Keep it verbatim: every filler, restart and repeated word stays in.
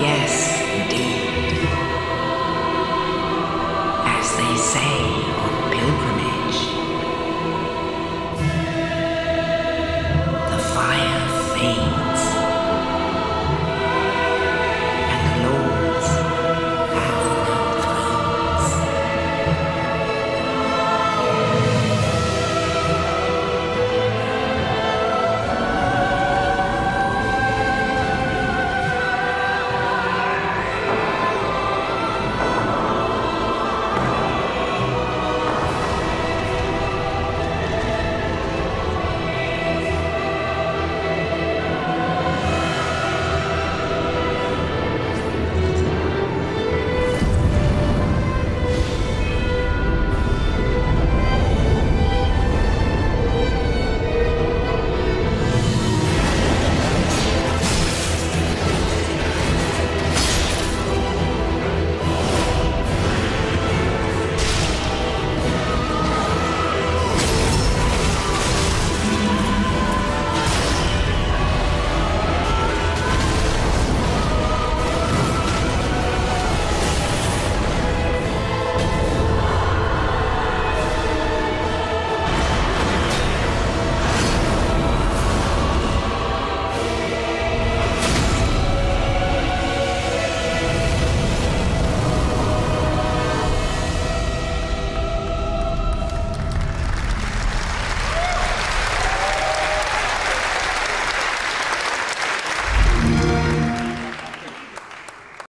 Yes.